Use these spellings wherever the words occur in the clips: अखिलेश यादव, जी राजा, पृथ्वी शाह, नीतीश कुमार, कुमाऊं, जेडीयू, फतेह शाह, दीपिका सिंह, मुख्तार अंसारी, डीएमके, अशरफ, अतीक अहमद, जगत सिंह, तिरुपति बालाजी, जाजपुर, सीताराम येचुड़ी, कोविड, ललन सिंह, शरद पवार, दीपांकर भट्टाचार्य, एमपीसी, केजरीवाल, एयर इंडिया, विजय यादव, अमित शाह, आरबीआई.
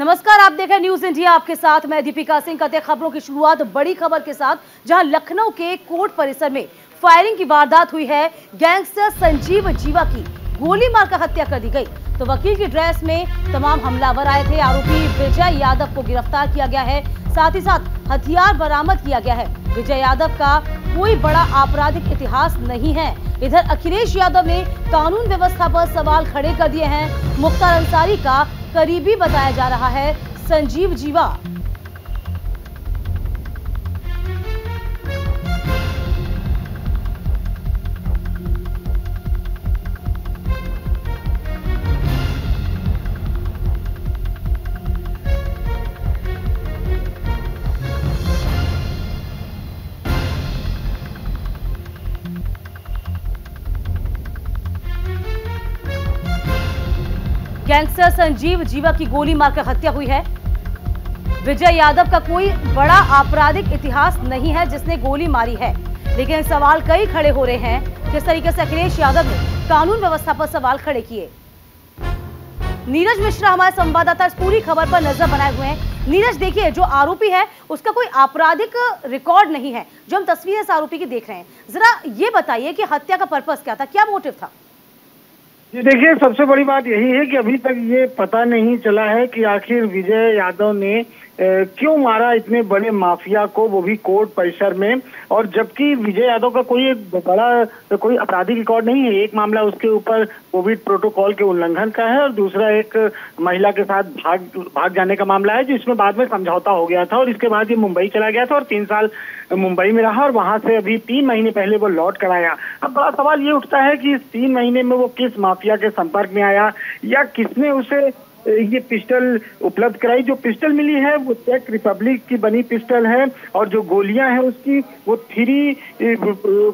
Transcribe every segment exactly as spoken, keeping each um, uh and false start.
नमस्कार, आप देख रहे हैं न्यूज इंडिया, आपके साथ मैं दीपिका सिंह। करते खबरों की शुरुआत बड़ी खबर के साथ, जहां लखनऊ के कोर्ट परिसर में फायरिंग की वारदात हुई है। गैंगस्टर संजीव जीवा की गोली मारकर हत्या कर दी गई, तो वकील की ड्रेस में तमाम हमलावर आए थे। आरोपी विजय यादव को गिरफ्तार किया गया है, साथ ही साथ हथियार बरामद किया गया है। विजय यादव का कोई बड़ा आपराधिक इतिहास नहीं है। इधर अखिलेश यादव ने कानून व्यवस्था पर सवाल खड़े कर दिए हैं। मुख्तार अंसारी का करीबी बताया जा रहा है संजीव जीवा। गैंगस्टर संजीव जीवा की गोली मारकर हत्या हुई है। विजय यादव का कोई बड़ा आपराधिक इतिहास नहीं है जिसने गोली मारी है, लेकिन सवाल कई खड़े हो रहे हैं। किस तरीके से अखिलेश यादव ने कानून व्यवस्था पर सवाल खड़े किए। नीरज मिश्रा हमारे संवाददाता इस पूरी खबर पर नजर बनाए हुए हैं। नीरज, देखिए जो आरोपी है उसका कोई आपराधिक रिकॉर्ड नहीं है, जो हम तस्वीरें इस आरोपी की देख रहे हैं। जरा ये बताइए कि हत्या का पर्पस क्या था, क्या मोटिव था? जी देखिए, सबसे बड़ी बात यही है कि अभी तक ये पता नहीं चला है कि आखिर विजय यादव ने क्यों मारा इतने बड़े माफिया को, वो भी कोर्ट परिसर में। और जबकि विजय यादव का कोई एक बड़ा कोई आपराधिक रिकॉर्ड नहीं है। एक मामला उसके ऊपर कोविड प्रोटोकॉल के उल्लंघन का है और दूसरा एक महिला के साथ भाग भाग जाने का मामला है, जिसमें बाद में समझौता हो गया था और इसके बाद ये मुंबई चला गया था और तीन साल मुंबई में रहा और वहां से अभी तीन महीने पहले वो लौट कर आया। अब बड़ा सवाल ये उठता है कि इस तीन महीने में वो किस माफिया के संपर्क में आया या किसने उसे ये पिस्टल उपलब्ध कराई। जो पिस्टल मिली है वो चेक रिपब्लिक की बनी पिस्टल है और जो गोलियां हैं उसकी वो three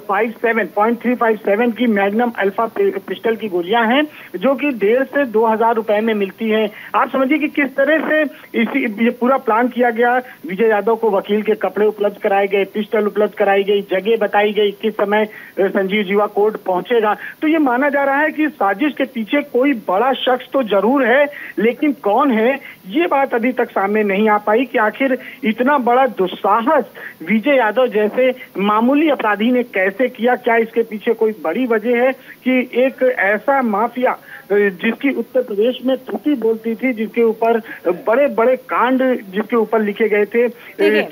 five seven point three five seven की मैग्नम अल्फा पिस्टल की गोलियां हैं, जो कि डेढ़ से दो हजार रुपए में मिलती हैं। आप समझिए कि किस तरह से इसी ये पूरा प्लान किया गया। विजय यादव को वकील के कपड़े उपलब्ध कराए गए, पिस्टल उपलब्ध कराई गई, जगह बताई गई किस समय संजीव जीवा कोर्ट पहुंचेगा। तो ये माना जा रहा है कि साजिश के पीछे कोई बड़ा शख्स तो जरूर है, लेकिन कौन है ये बात अभी तक सामने नहीं आ पाई कि आखिर इतना बड़ा दुस्साहस विजय यादव जैसे मामूली अपराधी ने कैसे किया। क्या इसके पीछे कोई बड़ी वजह है कि एक ऐसा माफिया जिसकी उत्तर प्रदेश में तुती बोलती थी, जिसके ऊपर बड़े बड़े कांड जिसके ऊपर लिखे गए थे,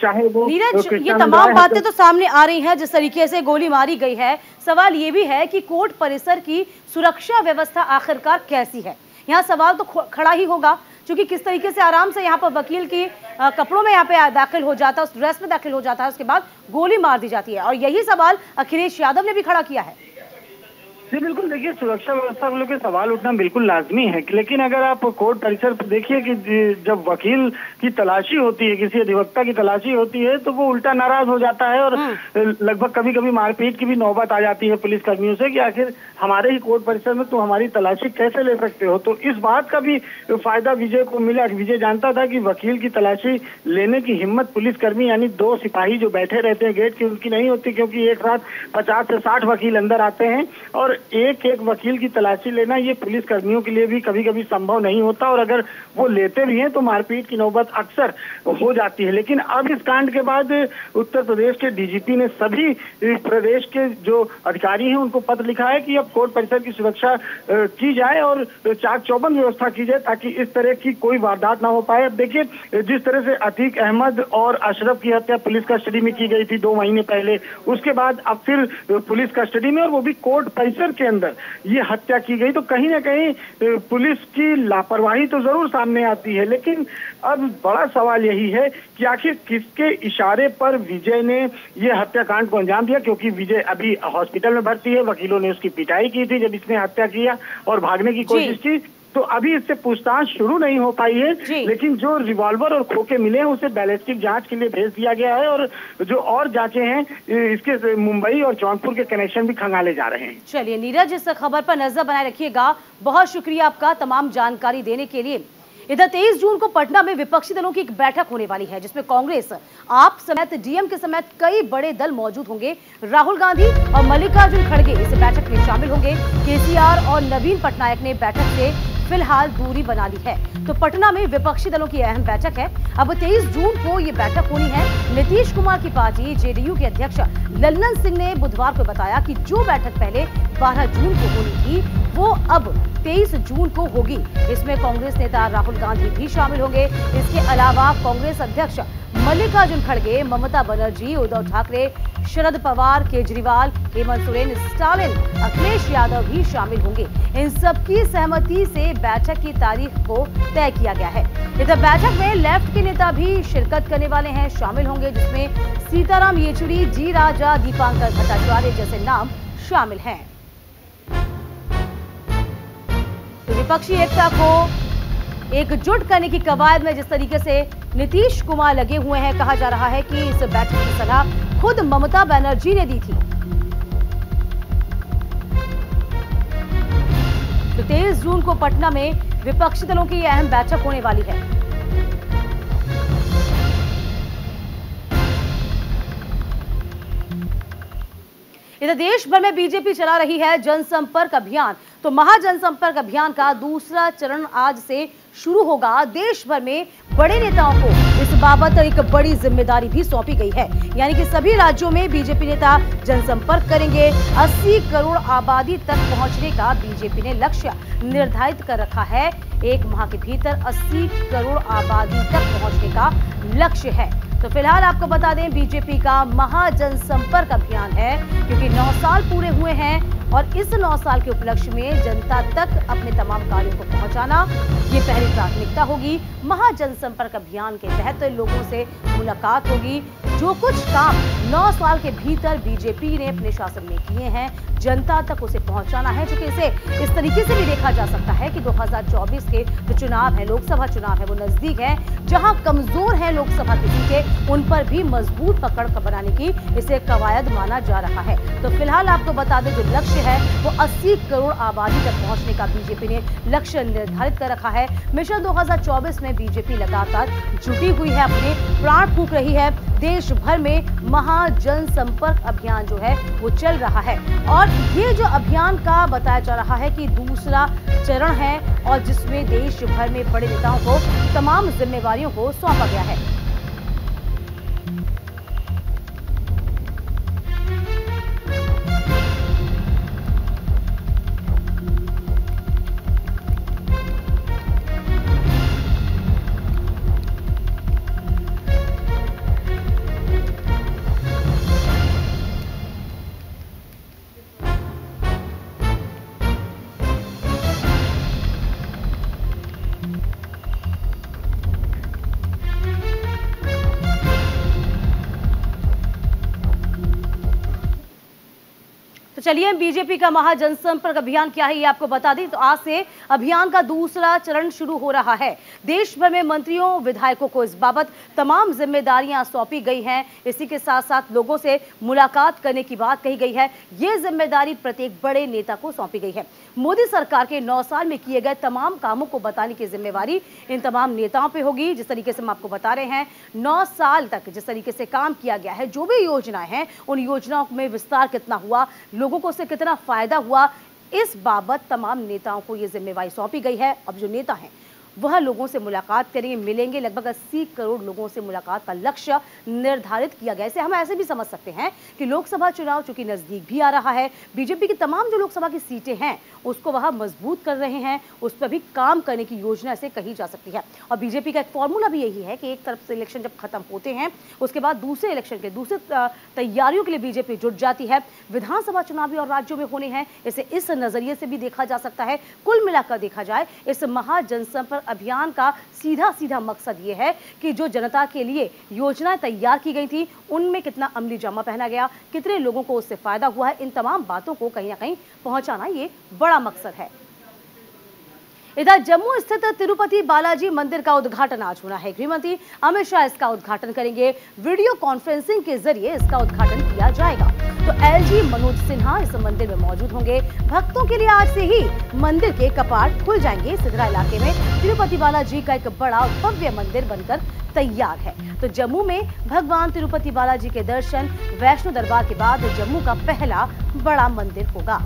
चाहे वो ये तमाम बातें तो सामने आ रही है। जिस तरीके से गोली मारी गई है, सवाल ये भी है कि कोर्ट परिसर की सुरक्षा व्यवस्था आखिरकार कैसी है। यहाँ सवाल तो खड़ा ही होगा, क्योंकि किस तरीके से आराम से यहाँ पर वकील की कपड़ों में यहाँ पे दाखिल हो जाता है, उस ड्रेस में दाखिल हो जाता है, उसके बाद गोली मार दी जाती है। और यही सवाल अखिलेश यादव ने भी खड़ा किया है। जी बिल्कुल, देखिए सुरक्षा व्यवस्था को लेकर सवाल उठना बिल्कुल लाजमी है, लेकिन अगर आप कोर्ट परिसर देखिए कि जब वकील की तलाशी होती है, किसी अधिवक्ता की तलाशी होती है, तो वो उल्टा नाराज हो जाता है और लगभग कभी कभी मारपीट की भी नौबत आ जाती है पुलिस कर्मियों से कि आखिर हमारे ही कोर्ट परिसर में तुम हमारी तलाशी कैसे ले सकते हो। तो इस बात का भी फायदा विजय को मिला। विजय जानता था कि वकील की तलाशी लेने की हिम्मत पुलिसकर्मी यानी दो सिपाही जो बैठे रहते हैं गेट की, उनकी नहीं होती, क्योंकि एक साथ पचास से साठ वकील अंदर आते हैं और एक एक वकील की तलाशी लेना ये पुलिस कर्मियों के लिए भी कभी कभी संभव नहीं होता और अगर वो लेते भी हैं तो मारपीट की नौबत अक्सर हो जाती है। लेकिन अब इस कांड के बाद उत्तर प्रदेश के डीजीपी ने सभी प्रदेश के जो अधिकारी हैं उनको पत्र लिखा है कि अब कोर्ट परिसर की सुरक्षा की जाए और चाक चौबंद व्यवस्था की जाए ताकि इस तरह की कोई वारदात ना हो पाए। अब देखिए जिस तरह से अतीक अहमद और अशरफ की हत्या पुलिस कस्टडी में की गई थी दो महीने पहले, उसके बाद अब फिर पुलिस कस्टडी में और वो भी कोर्ट परिसर के अंदर ये हत्या की गई, तो कहीं ना कहीं पुलिस की लापरवाही तो जरूर सामने आती है। लेकिन अब बड़ा सवाल यही है कि आखिर किसके इशारे पर विजय ने ये हत्याकांड को अंजाम दिया, क्योंकि विजय अभी हॉस्पिटल में भर्ती है। वकीलों ने उसकी पिटाई की थी जब इसने हत्या किया और भागने की कोशिश की, तो अभी इससे पूछताछ शुरू नहीं हो पाई है। लेकिन जो रिवॉल्वर और खोखे मिले हैं उसे बैलिस्टिक जांच के लिए भेज दिया गया है और जो और जांचें हैं इसके मुंबई और जौनपुर के कनेक्शन भी खंगाले जा रहे हैं। चलिए नीरज, इस खबर पर नजर बनाए रखिएगा। बहुत शुक्रिया आपका तमाम जानकारी देने के लिए। इधर तेईस जून को पटना में विपक्षी दलों की एक बैठक होने वाली है, जिसमें कांग्रेस, आप समेत डीएमके समेत कई बड़े दल मौजूद होंगे। राहुल गांधी और मल्लिकार्जुन खड़गे इस बैठक में शामिल होंगे। केसीआर और नवीन पटनायक ने बैठक से फिलहाल दूरी बना ली है। तो पटना में विपक्षी दलों की अहम बैठक है। अब तेईस जून को ये बैठक होनी है। नीतीश कुमार की पार्टी जेडीयू के अध्यक्ष ललन सिंह ने बुधवार को बताया कि जो बैठक पहले बारह जून को होनी थी वो अब तेईस जून को होगी। इसमें कांग्रेस नेता राहुल गांधी भी शामिल होंगे। इसके अलावा कांग्रेस अध्यक्ष मल्लिकार्जुन खड़गे, ममता बनर्जी, उद्धव ठाकरे, शरद पवार, केजरीवाल, हेमंत सोरेन, स्टालिन, अखिलेश यादव भी शामिल होंगे। इन सबकी सहमति से बैठक की तारीख को तय किया गया है। इधर बैठक में लेफ्ट के नेता भी शिरकत करने वाले हैं, शामिल होंगे, जिसमें सीताराम येचुड़ी, जी राजा, दीपांकर भट्टाचार्य जैसे नाम शामिल हैं। विपक्षी एकता को एकजुट करने की कवायद में जिस तरीके से नीतीश कुमार लगे हुए हैं, कहा जा रहा है कि इस बैठक की सलाह खुद ममता बनर्जी ने दी थी। तो तेईस जून को पटना में विपक्षी दलों की अहम बैठक होने वाली है। इधर देश भर में बीजेपी चला रही है जनसंपर्क अभियान। तो महाजनसंपर्क अभियान का दूसरा चरण आज से शुरू होगा। देश भर में बड़े नेताओं को इस बाबत एक बड़ी जिम्मेदारी भी सौंपी गई है, यानी कि सभी राज्यों में बीजेपी नेता जनसंपर्क करेंगे। अस्सी करोड़ आबादी तक पहुंचने का बीजेपी ने लक्ष्य निर्धारित कर रखा है। एक माह के भीतर अस्सी करोड़ आबादी तक पहुंचने का लक्ष्य है। तो फिलहाल आपको बता दें, बीजेपी का महाजनसंपर्क अभियान है क्योंकि नौ साल पूरे हुए हैं और इस नौ साल के उपलक्ष्य में जनता तक अपने तमाम कार्यों को पहुंचाना ये पहली प्राथमिकता होगी। महाजनसंपर्क अभियान के तहत लोगों से मुलाकात होगी। जो कुछ काम नौ साल के भीतर बीजेपी ने अपने शासन में किए हैं, जनता तक उसे पहुंचाना है। चूंकि इसे इस तरीके से भी देखा जा सकता है कि दो हज़ार चौबीस के जो चुनाव है, लोकसभा चुनाव है, वो नजदीक है। जहां कमजोर है लोकसभा की सीटें, उन पर भी मजबूत पकड़ बनाने की इसे कवायद माना जा रहा है। तो फिलहाल आपको बता दें, जो लक्ष्य है वो अस्सी करोड़ आबादी तक पहुंचने का बीजेपी ने लक्ष्य निर्धारित कर रखा है। मिशन दो हज़ार चौबीस में बीजेपी लगातार जुटी हुई है, अपने प्राण फूंक रही है। देश भर में महाजनसंपर्क अभियान जो है वो चल रहा है और ये जो अभियान का बताया जा रहा है कि दूसरा चरण है और जिसमें देश भर में बड़े नेताओं को तमाम जिम्मेवारियों को सौंपा गया है। चलिए, बीजेपी का महाजनसंपर्क अभियान क्या है ये आपको बता दें। तो आज से अभियान का दूसरा चरण शुरू हो रहा है। देश भर में मंत्रियों, विधायकों को इस बाबत तमाम जिम्मेदारियां सौंपी गई हैं। इसी के साथ साथ लोगों से मुलाकात करने की बात कही गई है। ये जिम्मेदारी प्रत्येक बड़े नेता को सौंपी गई है। मोदी सरकार के नौ साल में किए गए तमाम कामों को बताने की जिम्मेवारी इन तमाम नेताओं पर होगी। जिस तरीके से हम आपको बता रहे हैं, नौ साल तक जिस तरीके से काम किया गया है, जो भी योजनाएं हैं, उन योजनाओं में विस्तार कितना हुआ, लोगों को उससे कितना फायदा हुआ, इस बाबत तमाम नेताओं को ये जिम्मेवारी सौंपी गई है। अब जो नेता हैं वह लोगों से मुलाकात करेंगे, मिलेंगे। लगभग अस्सी करोड़ लोगों से मुलाकात का लक्ष्य निर्धारित किया गया है। इसे हम ऐसे भी समझ सकते हैं कि लोकसभा चुनाव चूंकि नज़दीक भी आ रहा है, बीजेपी की तमाम जो लोकसभा की सीटें हैं उसको वह मजबूत कर रहे हैं, उस पर भी काम करने की योजना से कही जा सकती है। और बीजेपी का एक फॉर्मूला भी यही है कि एक तरफ से इलेक्शन जब खत्म होते हैं उसके बाद दूसरे इलेक्शन के दूसरे तैयारियों के लिए बीजेपी जुट जाती है। विधानसभा चुनाव भी और राज्यों में होने हैं, इसे इस नज़रिए से भी देखा जा सकता है। कुल मिलाकर देखा जाए, इस महाजनसंपर्क अभियान का सीधा सीधा मकसद यह है कि जो जनता के लिए योजनाएं तैयार की गई थी, उनमें कितना अमली जामा पहना गया, कितने लोगों को उससे फायदा हुआ है, इन तमाम बातों को कहीं ना कहीं पहुंचाना ये बड़ा मकसद है। इधर जम्मू स्थित तिरुपति बालाजी मंदिर का उद्घाटन आज होना है। गृहमंत्री अमित शाह इसका उद्घाटन करेंगे। वीडियो कॉन्फ्रेंसिंग के जरिए इसका उद्घाटन किया जाएगा। तो एलजी मनोज सिन्हा इस मंदिर में मौजूद होंगे। भक्तों के लिए आज से ही मंदिर के कपाट खुल जाएंगे। सिद्धरा इलाके में तिरुपति बालाजी का एक बड़ा भव्य मंदिर बनकर तैयार है। तो जम्मू में भगवान तिरुपति बालाजी के दर्शन, वैष्णो दरबार के बाद जम्मू का पहला बड़ा मंदिर होगा।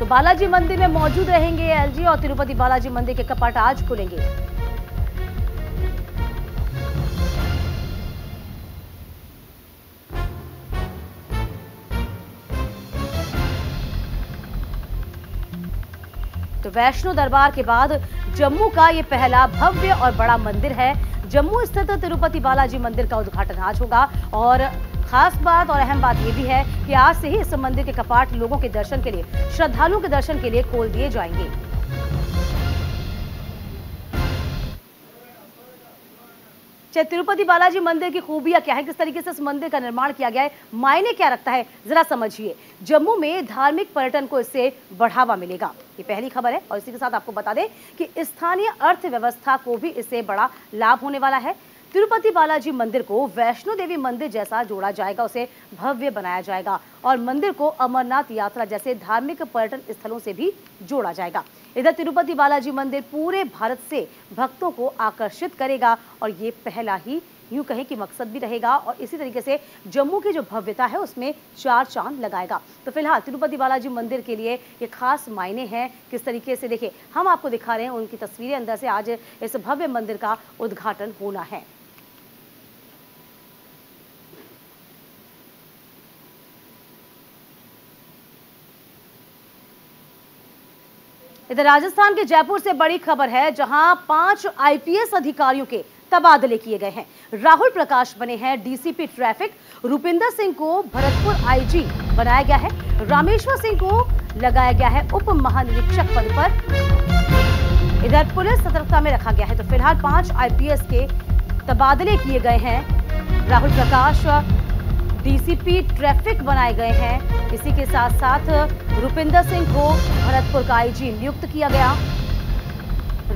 तो बालाजी मंदिर में मौजूद रहेंगे एलजी और तिरुपति बालाजी मंदिर के कपाट आज खुलेंगे। तो वैष्णो दरबार के बाद जम्मू का ये पहला भव्य और बड़ा मंदिर है। जम्मू स्थित तिरुपति बालाजी मंदिर का उद्घाटन आज होगा और खास बात और अहम बात यह भी है कि आज से ही इस मंदिर के कपाट लोगों के दर्शन के लिए, श्रद्धालुओं के दर्शन के लिए खोल दिए जाएंगे। तिरुपति बालाजी मंदिर की खूबियां क्या है, किस तरीके से इस मंदिर का निर्माण किया गया है, मायने क्या रखता है, जरा समझिए। जम्मू में धार्मिक पर्यटन को इससे बढ़ावा मिलेगा, ये पहली खबर है। और इसी के साथ आपको बता दें कि स्थानीय अर्थव्यवस्था को भी इससे बड़ा लाभ होने वाला है। तिरुपति बालाजी मंदिर को वैष्णो देवी मंदिर जैसा जोड़ा जाएगा, उसे भव्य बनाया जाएगा और मंदिर को अमरनाथ यात्रा जैसे धार्मिक पर्यटन स्थलों से भी जोड़ा जाएगा। इधर तिरुपति बालाजी मंदिर पूरे भारत से भक्तों को आकर्षित करेगा और ये पहला ही यूं कहें कि मकसद भी रहेगा और इसी तरीके से जम्मू की जो भव्यता है उसमें चार चांद लगाएगा। तो फिलहाल तिरुपति बालाजी मंदिर के लिए ये खास मायने हैं। किस तरीके से देखिए, हम आपको दिखा रहे हैं उनकी तस्वीरें अंदर से। आज इस भव्य मंदिर का उद्घाटन होना है। इधर राजस्थान के जयपुर से बड़ी खबर है, जहां पांच आईपीएस अधिकारियों के तबादले किए गए हैं। राहुल प्रकाश बने हैं डीसीपी ट्रैफिक, रूपिंदर सिंह को भरतपुर आईजी बनाया गया है, रामेश्वर सिंह को लगाया गया है उप महानिरीक्षक पद पर। इधर पुलिस सतर्कता में रखा गया है। तो फिलहाल पांच आईपीएस के तबादले किए गए हैं। राहुल प्रकाश डीसीपी ट्रैफिक बनाए गए हैं, इसी के साथ साथ रूपिंदर सिंह को भरतपुर का आईजी नियुक्त किया गया,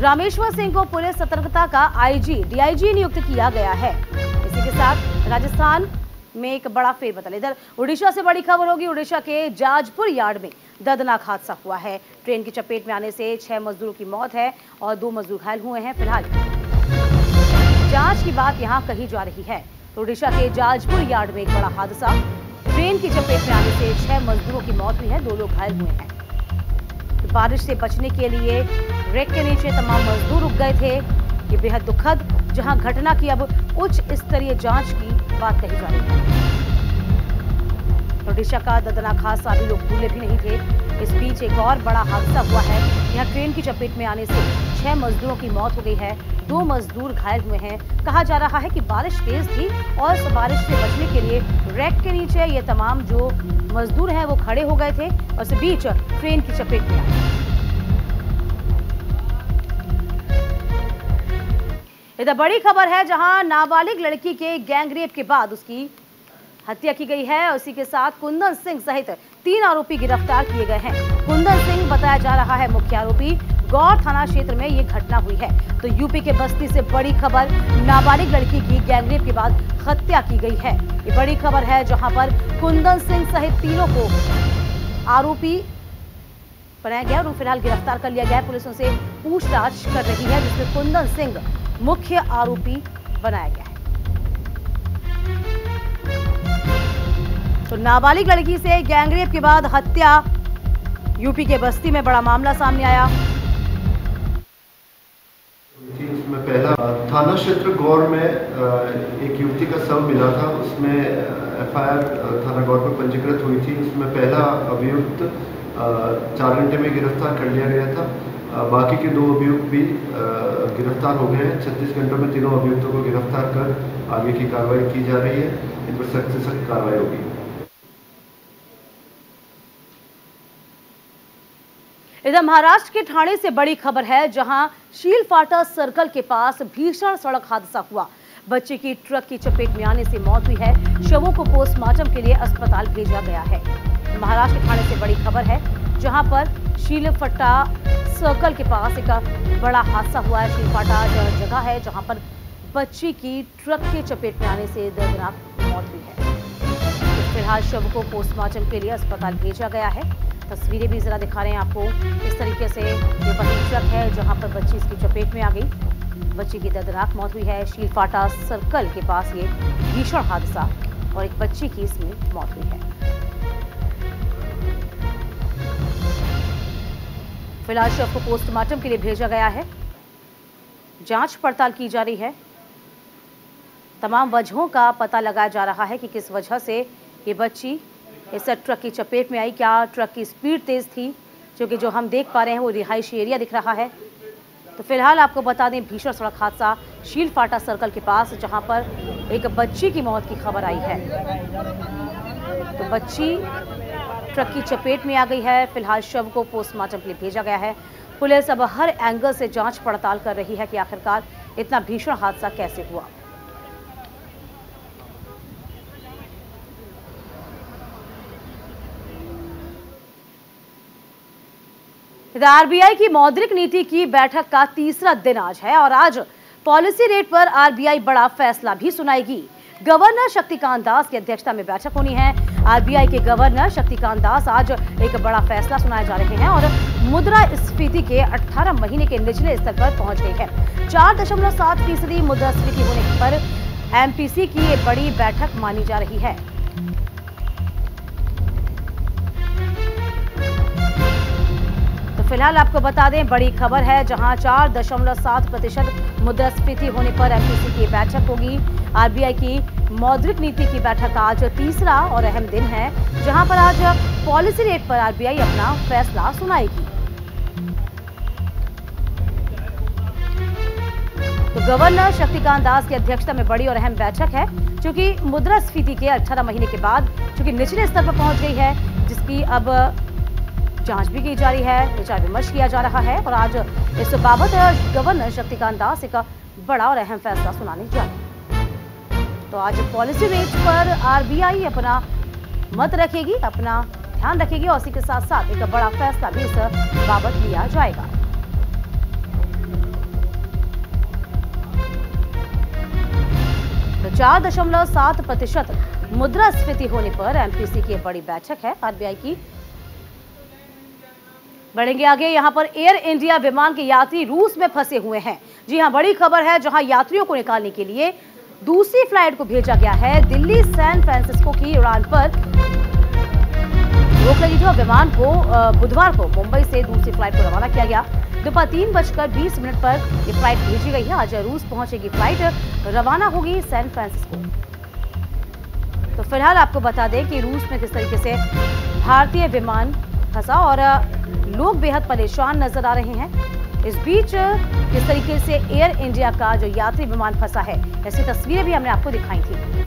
रामेश्वर सिंह को पुलिस सतर्कता का आईजी डीआईजी नियुक्त किया गया है। इसी के साथ राजस्थान में एक बड़ा फेरबदल। इधर उड़ीसा से बड़ी खबर होगी। उड़ीसा के जाजपुर यार्ड में दर्दनाक हादसा हुआ है। ट्रेन की चपेट में आने से छह मजदूरों की मौत है और दो मजदूर घायल हुए हैं। फिलहाल जांच की बात यहाँ कही जा रही है। ओडिशा के जाजपुर यार्ड में एक बड़ा हादसा, ट्रेन की चपेट में आने से छह मजदूरों की मौत हुई है, दो लोग घायल हुए हैं। तो बारिश से बचने के लिए रेक के नीचे तमाम मजदूर रुक गए थे। ये बेहद दुखद, जहां घटना की अब उच्च स्तरीय जांच की बात कही जा रही है। ओडिशा का दर्दनाक हादसा भी, लोग भूले भी नहीं थे। इस बीच एक और बड़ा हादसा हुआ है। यहाँ ट्रेन की चपेट में आने से छह मजदूरों की मौत हो गई है, दो मजदूर घायल हुए हैं। कहा जा रहा है कि बारिश तेज थी और इस बारिश से बचने के लिए रैक के नीचे ये तमाम जो मजदूर हैं वो खड़े हो गए थे और इस बीच ट्रेन की चपेट में आए। इधर बड़ी खबर है, जहां नाबालिग लड़की के गैंगरेप के बाद उसकी हत्या की गई है और इसी के साथ कुंदन सिंह सहित तीन आरोपी गिरफ्तार किए गए हैं। कुंदन सिंह बताया जा रहा है मुख्य आरोपी। गौर थाना क्षेत्र में ये घटना हुई है। तो यूपी के बस्ती से बड़ी खबर, नाबालिग लड़की की गैंगरेप के बाद हत्या की गई है। ये बड़ी खबर है, जहां पर कुंदन सिंह सहित तीनों को आरोपी बनाया गया और फिलहाल गिरफ्तार कर लिया गया है। पुलिस उनसे पूछताछ कर रही है, जिसमें कुंदन सिंह मुख्य आरोपी बनाया गया है। तो नाबालिग लड़की से गैंगरेप के बाद हत्या, यूपी के बस्ती में बड़ा मामला सामने आया। उसमें पहला थाना क्षेत्र गौर में एक युवती का शव मिला था, उसमें एफ आई आर थाना गौर में पंजीकृत हुई थी। उसमें पहला अभियुक्त चार घंटे में गिरफ्तार कर लिया गया था। बाकी के दो अभियुक्त भी गिरफ्तार हो गए हैं। छत्तीस घंटों में तीनों अभियुक्तों को गिरफ्तार कर आगे की कार्रवाई की जा रही है। इन पर सख्त से सख्त कार्रवाई होगी। इधर महाराष्ट्र के ठाणे से बड़ी खबर है, जहां शीलफाटा सर्कल के पास भीषण सड़क हादसा हुआ। बच्चे की ट्रक की चपेट में आने से मौत हुई है। शवों को पोस्टमार्टम के लिए अस्पताल भेजा गया है। महाराष्ट्र के ठाणे से बड़ी खबर है, जहां पर शीलफाटा सर्कल के पास एक बड़ा हादसा हुआ है। शीलफाटा जगह है जहां पर बच्चे की ट्रक के चपेट में आने से दर्दनाक मौत हुई है। फिलहाल शव को पोस्टमार्टम के लिए अस्पताल भेजा गया है। तस्वीरें भी जरा दिखा रहे हैं आपको। इस तरीके से ये वही ट्रक है जहां पर बच्ची इसकी चपेट में आ गई, बच्ची की दर्दनाक मौत हुई है। शीलफाटा सर्कल के पास ये भीषण हादसा और एक बच्ची की इसमें मौत हुई है। फिलहाल शव को पोस्टमार्टम के लिए भेजा गया है, जांच पड़ताल की जा रही है, तमाम वजहों का पता लगाया जा रहा है कि किस वजह से ये बच्ची इस ट्रक की चपेट में आई, क्या ट्रक की स्पीड तेज़ थी, क्योंकि जो हम देख पा रहे हैं वो रिहायशी एरिया दिख रहा है। तो फिलहाल आपको बता दें भीषण सड़क हादसा शीलफाटा सर्कल के पास, जहां पर एक बच्ची की मौत की खबर आई है। तो बच्ची ट्रक की चपेट में आ गई है, फिलहाल शव को पोस्टमार्टम के लिए भेजा गया है। पुलिस अब हर एंगल से जांच पड़ताल कर रही है कि आखिरकार इतना भीषण हादसा कैसे हुआ। इधर आरबीआई की मौद्रिक नीति की बैठक का तीसरा दिन आज है और आज पॉलिसी रेट पर आरबीआई बड़ा फैसला भी सुनाएगी। गवर्नर शक्तिकांत दास की अध्यक्षता में बैठक होनी है। आरबीआई के गवर्नर शक्तिकांत दास आज एक बड़ा फैसला सुनाए जा रहे हैं और मुद्रास्फीति के अठारह महीने के निचले स्तर पर पहुंच गई है। चार दशमलव सात फीसदी मुद्रास्फीति होने पर एमपीसी की ये बड़ी बैठक मानी जा रही है। फिलहाल आपको बता दें बड़ी खबर है, जहां चार दशमलव सात प्रतिशत मुद्रास्फीति होने पर एमपीसी की बैठक होगी। आरबीआई की मौद्रिक नीति की बैठक आज तीसरा और अहम दिन है, जहां पर आज पॉलिसी रेट पर आरबीआई अपना फैसला सुनाएगी। तो गवर्नर शक्तिकांत दास की अध्यक्षता में बड़ी और अहम बैठक है, चूंकि मुद्रास्फीति के अठारह महीने के बाद चूंकि निचले स्तर पर पहुंच गई है, जिसकी अब जांच भी की जा रही है, विचार विमर्श किया जा रहा है और आज इस बाबत गवर्नर शक्तिकांत दास एक बड़ा और अहम फैसला सुनाने जा रहे हैं। तो आज पॉलिसी रेट पर आरबीआई अपना मत रखेगी, अपना ध्यान रखेगी और इसी के साथ साथ एक बड़ा फैसला भी इस बाबत लिया जाएगा। तो चार दशमलव सात प्रतिशत मुद्रास्फीति होने पर एमपीसी की बड़ी बैठक है आरबीआई की। बढ़ेंगे आगे, यहाँ पर एयर इंडिया विमान के यात्री रूस में फंसे हुए हैं। जी हाँ, बड़ी खबर है, जहाँ यात्रियों को निकालने के लिए दूसरी फ्लाइट को भेजा गया है। दिल्ली सैन फ्रांसिस्को की उड़ान पर रोक लगी थी और विमान को बुधवार को मुंबई से दूसरी फ्लाइट को रवाना किया गया। दोपहर तीन बजकर बीस मिनट पर ये फ्लाइट भेजी गई है। आज रूस पहुंचेगी फ्लाइट, रवाना होगी सैन फ्रांसिस्को। तो फिलहाल आपको बता दें कि रूस में किस तरीके से भारतीय विमान फंसा और लोग बेहद परेशान नजर आ रहे हैं। इस बीच किस तरीके से एयर इंडिया का जो यात्री विमान फंसा है, ऐसी तस्वीरें भी हमने आपको दिखाई थी।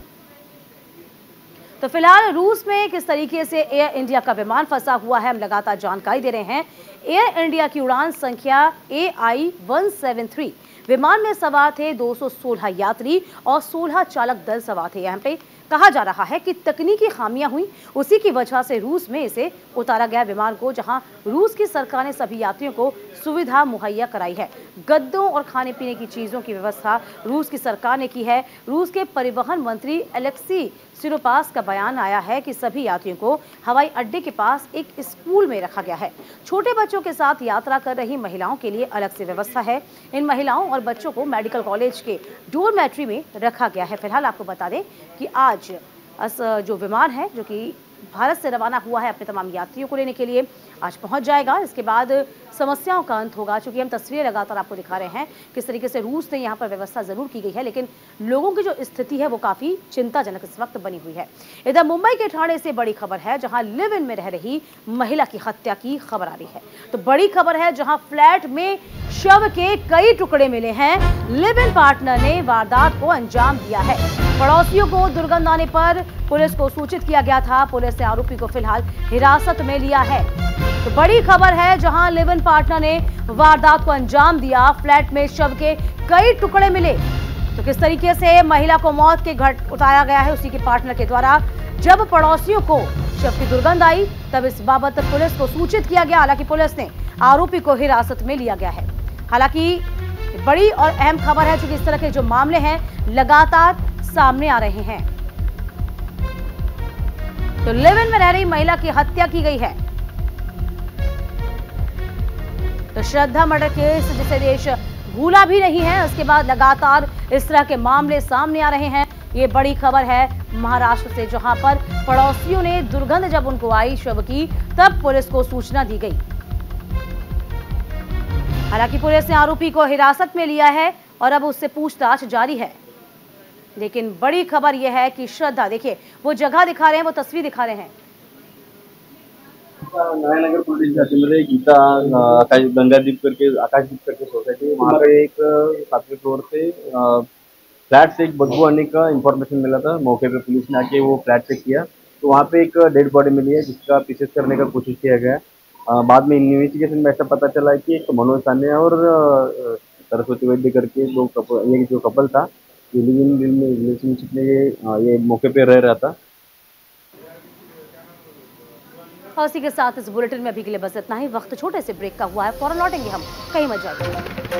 तो फिलहाल रूस में किस तरीके से एयर इंडिया का विमान फंसा हुआ है, हम लगातार जानकारी दे रहे हैं। एयर इंडिया की उड़ान संख्या A I one seven three विमान में सवार थे दो सौ सोलह यात्री और सोलह चालक दल सवार थे। यहाँ पे कहा जा रहा है कि तकनीकी खामियां हुई, उसी की वजह से रूस में इसे उतारा गया विमान को, जहां रूस की सरकार ने सभी यात्रियों को सुविधा मुहैया कराई है। गद्दों और खाने पीने की चीज़ों की व्यवस्था रूस की सरकार ने की है। रूस के परिवहन मंत्री एलेक्सी सिरोपास का बयान आया है कि सभी यात्रियों को हवाई अड्डे के पास एक स्कूल में रखा गया है। छोटे बच्चों के साथ यात्रा कर रही महिलाओं के लिए अलग से व्यवस्था है। इन महिलाओं और बच्चों को मेडिकल कॉलेज के डोरमेट्री में रखा गया है। फिलहाल आपको बता दें कि आज अस जो विमान है, जो कि भारत से रवाना हुआ है, अपने तमाम यात्रियों को लेने के लिए आज पहुंच जाएगा। इसके बाद समस्याओं का अंत होगा, क्योंकि हम तस्वीरें लगातार आपको दिखा रहे हैं किस तरीके से रूस ने यहाँ पर व्यवस्था जरूर की गई है, लेकिन लोगों की जो स्थिति है वो काफ़ी चिंताजनक इस वक्त बनी हुई है। इधर मुंबई के ठाणे से बड़ी खबर है, जहाँ लिव इन में रह रही महिला की हत्या की खबर आ रही है। तो बड़ी खबर है, जहाँ फ्लैट में शव के कई टुकड़े मिले हैं। लिव इन पार्टनर ने वारदात को अंजाम दिया है। पड़ोसियों को दुर्गंध आने पर पुलिस को सूचित किया गया था। पुलिस ने आरोपी को फिलहाल हिरासत में लिया है। तो बड़ी खबर है, जहां लिव इन पार्टनर ने वारदात को अंजाम दिया, फ्लैट में शव के कई टुकड़े मिले। तो किस तरीके से महिला को मौत के घाट उतारा गया है उसी के पार्टनर के द्वारा। जब पड़ोसियों को शव की दुर्गंध आई तब इस बाबत पुलिस को सूचित किया गया। हालांकि पुलिस ने आरोपी को हिरासत में लिया गया है। हालांकि बड़ी और अहम खबर है, चूंकि इस तरह के जो मामले हैं लगातार सामने आ रहे हैं। तो लिव इन में रह रही महिला की हत्या की गई है। तो श्रद्धा मर्डर केस, जिसे देश भूला भी नहीं है, उसके बाद लगातार इस तरह के मामले सामने आ रहे हैं। ये बड़ी खबर है महाराष्ट्र से, जहां पर पड़ोसियों ने दुर्गंध जब उनको आई शव की, तब पुलिस को सूचना दी गई। हालांकि पुलिस ने आरोपी को हिरासत में लिया है और अब उससे पूछताछ जारी है। लेकिन बड़ी खबर यह है कि श्रद्धा, देखिए वो जगह दिखा रहे हैं, वो तस्वीर दिखा रहे हैं। नगर पुलिस स्टेशन में गीता आकाश गंगादीप करके आकाशदीप करके सोसाइटी, वहाँ पे एक सातवें फ्लोर पे फ्लैट से एक बदबू आने का इंफॉर्मेशन मिला था। मौके पे पुलिस ने आके वो फ्लैट चेक किया तो वहाँ पे एक डेड बॉडी मिली है जिसका पीसेस करने का कोशिश किया गया। आ, बाद में इन्वेस्टिगेशन में ऐसा पता चला कि एक मनोज सिन्हा और सरस्वती वैद्य करके दो कपल, ये जो कपल था रिलेशनशिप में ये ये मौके पे रह रहा था। और इसी के साथ इस बुलेटिन में अभी के लिए बस इतना ही। वक्त छोटे से ब्रेक का हुआ है, फौरन लौटेंगे हम, कहीं मत जाइए।